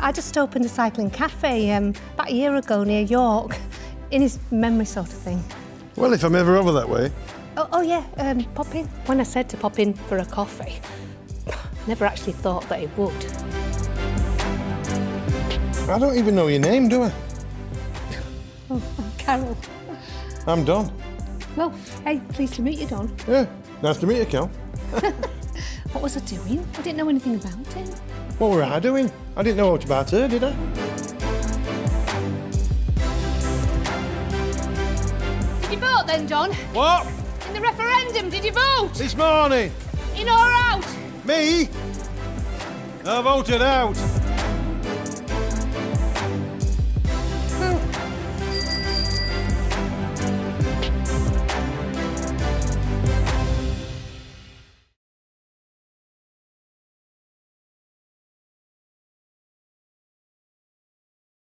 I just opened a cycling cafe about a year ago near York, in his memory sort of thing. Well, if I'm ever over that way. Oh yeah, pop in. When I said to pop in for a coffee, I never actually thought that it would. I don't even know your name, do I? Oh, I'm Carol. I'm Don. Well, hey, pleased to meet you, Don. Yeah, nice to meet you, Kel. What was I doing? I didn't know anything about it. What were I doing? I didn't know much about her, did I? Did you vote then, John? What? In the referendum, did you vote? This morning. In or out? Me? I voted out.